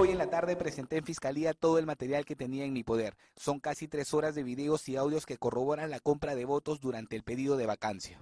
Hoy en la tarde presenté en Fiscalía todo el material que tenía en mi poder. Son casi 3 horas de videos y audios que corroboran la compra de votos durante el periodo de vacancia.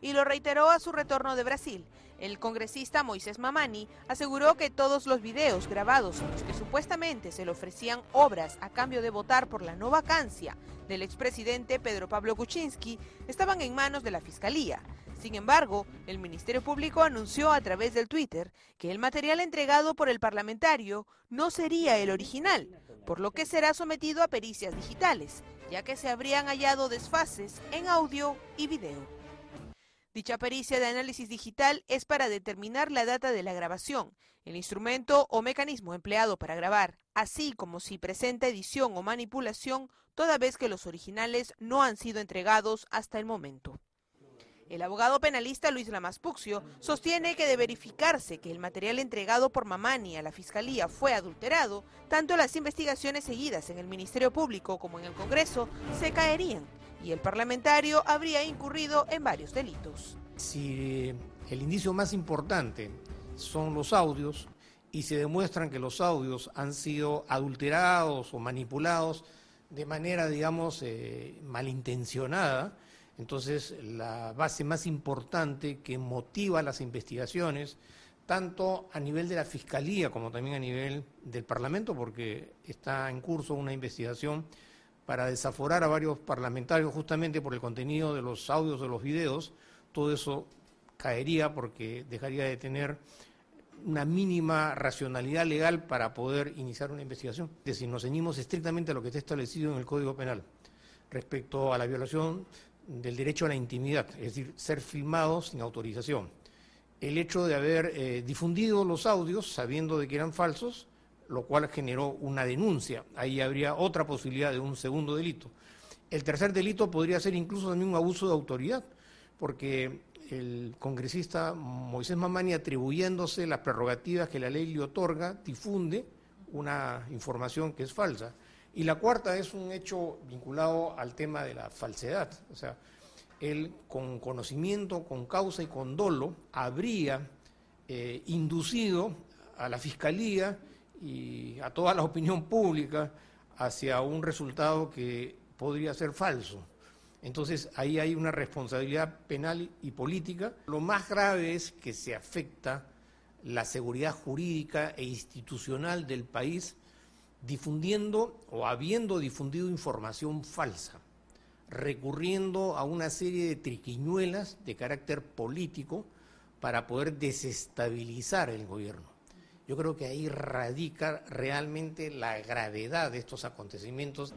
Y lo reiteró a su retorno de Brasil. El congresista Moisés Mamani aseguró que todos los videos grabados en los que supuestamente se le ofrecían obras a cambio de votar por la no vacancia del expresidente Pedro Pablo Kuczynski estaban en manos de la Fiscalía. Sin embargo, el Ministerio Público anunció a través del Twitter que el material entregado por el parlamentario no sería el original, por lo que será sometido a pericias digitales, ya que se habrían hallado desfases en audio y video. Dicha pericia de análisis digital es para determinar la data de la grabación, el instrumento o mecanismo empleado para grabar, así como si presenta edición o manipulación, toda vez que los originales no han sido entregados hasta el momento. El abogado penalista Luis Lamas Puccio sostiene que de verificarse que el material entregado por Mamani a la Fiscalía fue adulterado, tanto las investigaciones seguidas en el Ministerio Público como en el Congreso se caerían, y el parlamentario habría incurrido en varios delitos. Si el indicio más importante son los audios y se demuestran que los audios han sido adulterados o manipulados de manera, digamos, malintencionada, entonces la base más importante que motiva las investigaciones, tanto a nivel de la Fiscalía como también a nivel del Parlamento, porque está en curso una investigación para desaforar a varios parlamentarios justamente por el contenido de los audios o los videos, todo eso caería porque dejaría de tener una mínima racionalidad legal para poder iniciar una investigación. Es decir, nos ceñimos estrictamente a lo que está establecido en el Código Penal respecto a la violación del derecho a la intimidad, es decir, ser filmado sin autorización. El hecho de haber difundido los audios sabiendo de que eran falsos, lo cual generó una denuncia. Ahí habría otra posibilidad de un segundo delito. El tercer delito podría ser incluso también un abuso de autoridad, porque el congresista Moisés Mamani, atribuyéndose las prerrogativas que la ley le otorga, difunde una información que es falsa. Y la cuarta es un hecho vinculado al tema de la falsedad. O sea, él con conocimiento, con causa y con dolo habría inducido a la Fiscalía y a toda la opinión pública hacia un resultado que podría ser falso. Entonces ahí hay una responsabilidad penal y política. Lo más grave es que se afecta la seguridad jurídica e institucional del país difundiendo o habiendo difundido información falsa, recurriendo a una serie de triquiñuelas de carácter político para poder desestabilizar el gobierno. Yo creo que ahí radica realmente la gravedad de estos acontecimientos.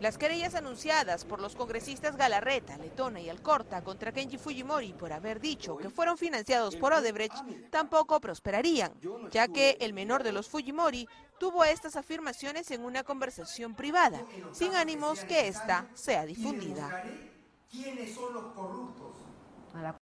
Las querellas anunciadas por los congresistas Galarreta, Letona y Alcorta contra Kenji Fujimori por haber dicho que fueron financiados por Odebrecht tampoco prosperarían, ya que el menor de los Fujimori tuvo estas afirmaciones en una conversación privada, sin ánimos que ésta sea difundida. ¿Quiénes son los corruptos?